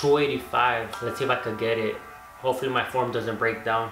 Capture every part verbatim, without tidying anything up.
two eighty-five. Let's see if I could get it. Hopefully my form doesn't break down.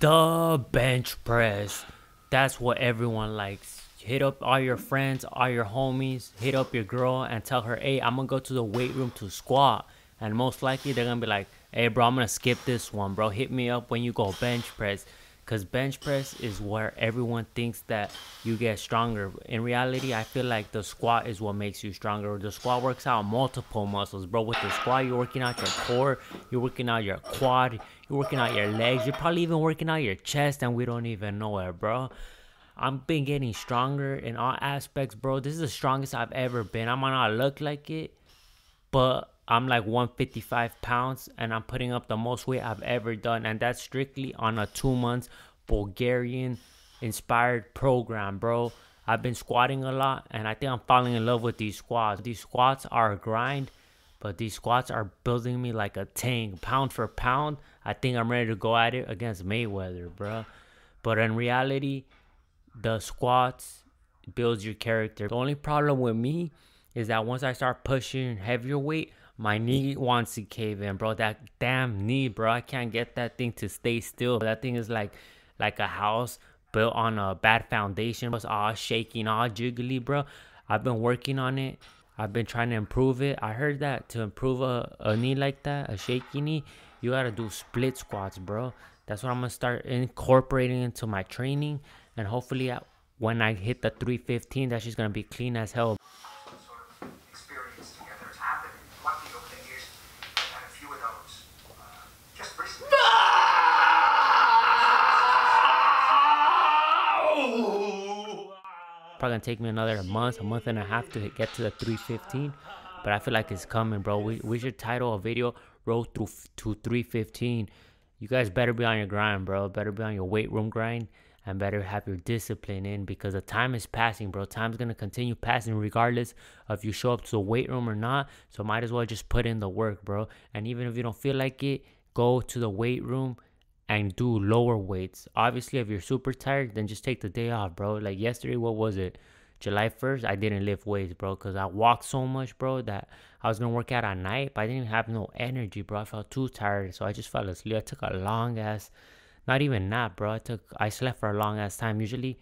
The bench press. That's what everyone likes. Hit up all your friends, all your homies, hit up your girl and tell her, hey, I'm gonna go to the weight room to squat. And most likely they're gonna be like, hey bro, I'm gonna skip this one, bro. Hit me up when you go bench press. Cause bench press is where everyone thinks that you get stronger. In reality, I feel like the squat is what makes you stronger. The squat works out multiple muscles, bro. With the squat, you're working out your core, you're working out your quad, you're working out your legs, you're probably even working out your chest, and we don't even know it, bro. I've been getting stronger in all aspects, bro. This is the strongest I've ever been. I might not look like it, but I'm like one fifty-five pounds and I'm putting up the most weight I've ever done. And that's strictly on a two month Bulgarian inspired program, bro. I've been squatting a lot and I think I'm falling in love with these squats. These squats are a grind, but these squats are building me like a tank. Pound for pound, I think I'm ready to go at it against Mayweather, bro. But in reality, the squats builds your character. The only problem with me is that once I start pushing heavier weight, my knee wants to cave in, bro. That damn knee, bro. I can't get that thing to stay still. That thing is like like a house built on a bad foundation. It's all shaking, all jiggly, bro. I've been working on it. I've been trying to improve it. I heard that to improve a, a knee like that, a shaky knee, you got to do split squats, bro. That's what I'm going to start incorporating into my training. And hopefully I, when I hit the three fifteen, that shit's going to be clean as hell. Probably gonna take me another month, a month and a half to get to the three fifteen, but I feel like it's coming, bro. We, we should title a video, road through to three fifteen. You guys better be on your grind, bro. Better be on your weight room grind and better have your discipline in, because the time is passing, bro. Time's gonna continue passing regardless of you show up to the weight room or not, so might as well just put in the work, bro. And even if you don't feel like it, go to the weight room and do lower weights. Obviously, if you're super tired, then just take the day off, bro. Like yesterday, what was it? July first, I didn't lift weights, bro, because I walked so much, bro, that I was going to work out at night, but I didn't have no energy, bro. I felt too tired, so I just fell asleep. I took a long ass, not even nap, bro. I took, I slept for a long ass time. Usually,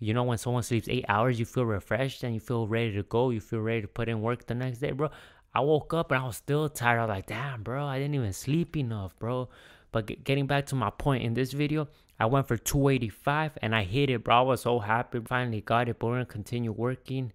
you know, when someone sleeps eight hours, you feel refreshed and you feel ready to go. You feel ready to put in work the next day, bro. I woke up and I was still tired. I was like, damn, bro, I didn't even sleep enough, bro. But getting back to my point in this video, I went for two eighty-five and I hit it, bro. I was so happy. Finally got it, but we're going to continue working.